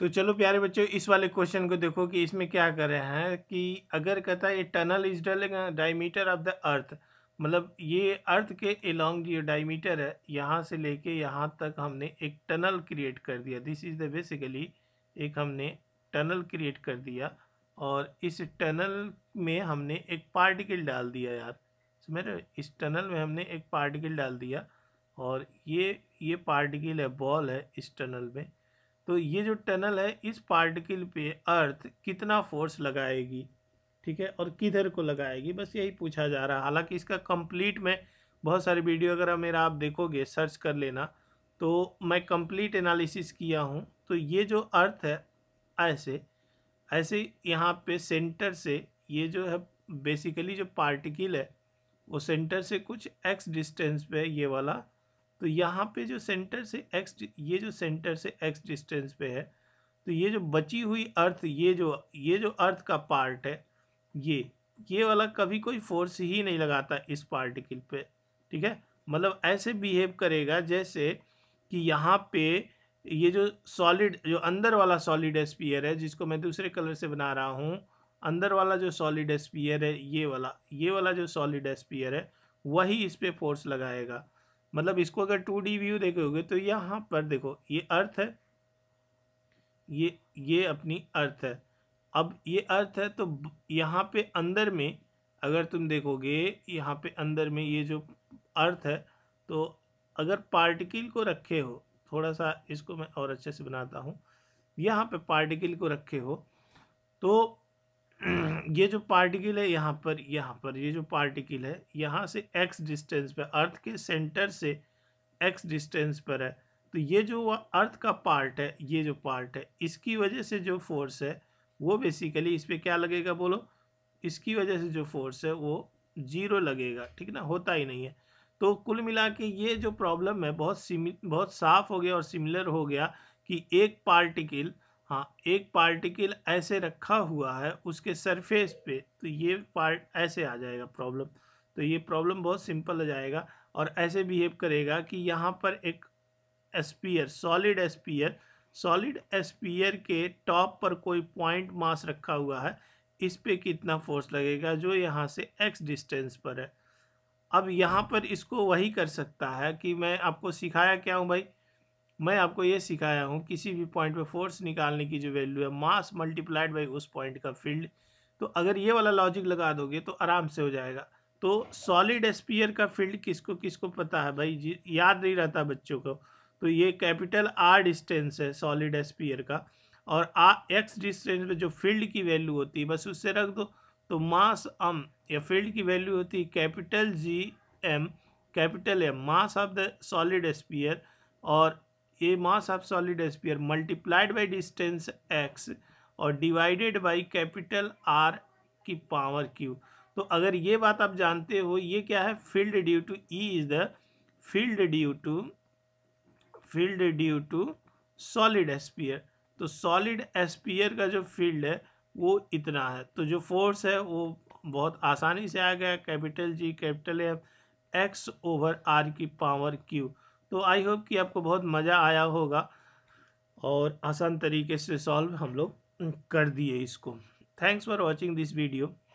तो चलो प्यारे बच्चों इस वाले क्वेश्चन को देखो कि इसमें क्या कर रहे हैं कि अगर कहता है ये tunnel is diameter of the earth, मतलब ये अर्थ के अलॉन्ग जो डायमीटर है यहाँ से लेके यहाँ तक हमने एक टनल क्रिएट कर दिया। दिस इज द बेसिकली एक हमने टनल क्रिएट कर दिया और इस टनल में हमने एक पार्टिकल डाल दिया यार, समझ रहे हो? इस टनल में हमने एक पार्टिकल डाल दिया और ये पार्टिकल है, बॉल है इस टनल में। तो ये जो टनल है इस पार्टिकल पे अर्थ कितना फोर्स लगाएगी, ठीक है, और किधर को लगाएगी, बस यही पूछा जा रहा है। हालांकि इसका कंप्लीट में बहुत सारे वीडियो अगर मेरा आप देखोगे, सर्च कर लेना, तो मैं कंप्लीट एनालिसिस किया हूँ। तो ये जो अर्थ है ऐसे ऐसे यहाँ पे सेंटर से ये जो है बेसिकली जो पार्टिकल है वो सेंटर से कुछ एक्स डिस्टेंस पे ये वाला, तो यहाँ पे जो सेंटर से एक्स, ये जो सेंटर से एक्स डिस्टेंस पे है, तो ये जो बची हुई अर्थ, ये जो अर्थ का पार्ट है ये वाला कभी कोई फोर्स ही नहीं लगाता इस पार्टिकल पे, ठीक है। मतलब ऐसे बिहेव करेगा जैसे कि यहाँ पे ये जो सॉलिड, जो अंदर वाला सॉलिड स्फीयर है जिसको मैं दूसरे कलर से बना रहा हूँ, अंदर वाला जो सॉलिड स्फीयर है ये वाला जो सॉलिड स्फीयर है वही इस पे फोर्स लगाएगा। मतलब इसको अगर 2D व्यू देखोगे तो यहाँ पर देखो ये अर्थ है, ये अपनी अर्थ है। अब ये अर्थ है तो यहाँ पे अंदर में अगर तुम देखोगे, यहाँ पे अंदर में ये जो अर्थ है, तो अगर पार्टिकल को रखे हो, थोड़ा सा इसको मैं और अच्छे से बनाता हूँ, यहाँ पे पार्टिकल को रखे हो तो ये जो पार्टिकल है यहाँ पर ये जो पार्टिकल है यहाँ से एक्स डिस्टेंस पर, अर्थ के सेंटर से एक्स डिस्टेंस पर है। तो ये जो अर्थ का पार्ट है, ये जो पार्ट है, इसकी वजह से जो फोर्स है वो बेसिकली इस पर क्या लगेगा बोलो, इसकी वजह से जो फोर्स है वो जीरो लगेगा, ठीक ना, होता ही नहीं है। तो कुल मिला के ये जो प्रॉब्लम है बहुत साफ हो गया और सिमिलर हो गया कि एक पार्टिकल ऐसे रखा हुआ है उसके सरफेस पे, तो ये पार्ट ऐसे आ जाएगा प्रॉब्लम। तो ये प्रॉब्लम बहुत सिंपल हो जाएगा और ऐसे बिहेव करेगा कि यहाँ पर एक स्फीयर, सॉलिड स्फीयर के टॉप पर कोई पॉइंट मास रखा हुआ है, इस पे कितना फोर्स लगेगा जो यहाँ से एक्स डिस्टेंस पर है। अब यहाँ पर इसको वही कर सकता है कि मैं आपको सिखाया क्या हूँ भाई, मैं आपको ये सिखाया हूँ किसी भी पॉइंट पे फोर्स निकालने की जो वैल्यू है मास मल्टीप्लाइड बाई उस पॉइंट का फील्ड। तो अगर ये वाला लॉजिक लगा दोगे तो आराम से हो जाएगा। तो सॉलिड स्फीयर का फील्ड किसको पता है भाई, याद नहीं रहता बच्चों को। तो ये कैपिटल आर डिस्टेंस है सॉलिड स्फीयर का और एक्स डिस्टेंस पे जो फील्ड की वैल्यू होती है बस उससे रख दो। तो मास एम या फील्ड की वैल्यू होती है capital G M, capital M mass of the solid sphere और ये mass of solid sphere multiplied by distance x और डिवाइडेड बाय कैपिटल आर की पावर क्यू। तो अगर ये बात आप जानते हो, ये क्या है, field due to E is the field due to solid sphere. तो सॉलिड स्फीयर का जो फील्ड है वो इतना है, तो जो फोर्स है वो बहुत आसानी से आ गया, capital G capital M x over R की पावर क्यू। तो आई होप कि आपको बहुत मज़ा आया होगा और आसान तरीके से सॉल्व हम लोग कर दिए इसको। Thanks for watching this video.